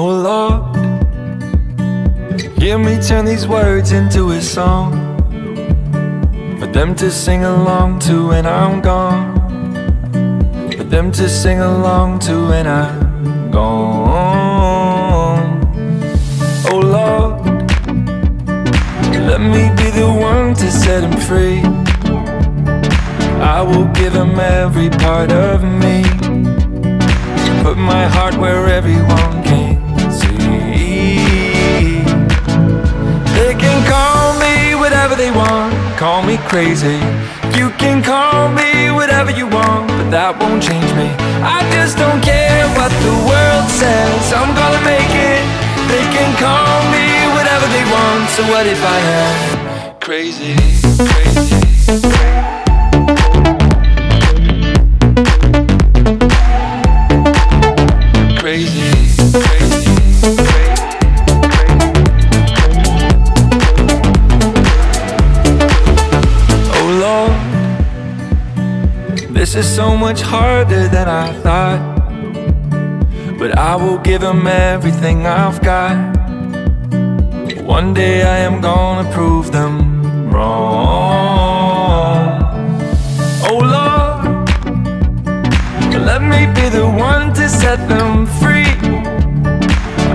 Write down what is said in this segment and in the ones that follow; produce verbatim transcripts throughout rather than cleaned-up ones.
Oh Lord, hear me turn these words into a song for them to sing along to when I'm gone, for them to sing along to when I'm gone. Oh Lord, let me be the one to set him free. I will give him every part of me, put my heart where everyone can see. They can call me whatever they want, call me crazy. You can call me whatever you want, but that won't change me. I just don't care what the world says, I'm gonna make it. They can call me whatever they want, so what if I am crazy, crazy, crazy. This is so much harder than I thought, but I will give him everything I've got. One day I am gonna prove them wrong. Oh Lord, let me be the one to set them free.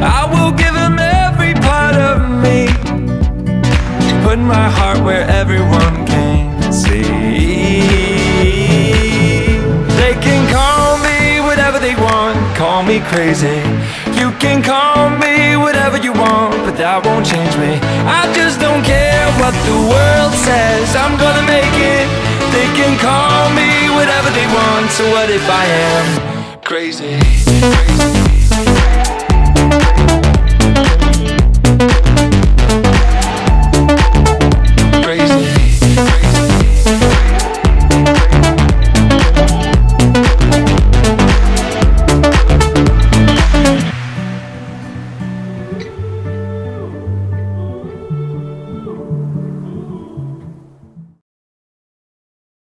I will give him every part of me, put my heart where everyone can see. Call me crazy. You can call me whatever you want, but that won't change me. I just don't care what the world says, I'm gonna make it. They can call me whatever they want, so what if I am crazy, crazy. Thank you.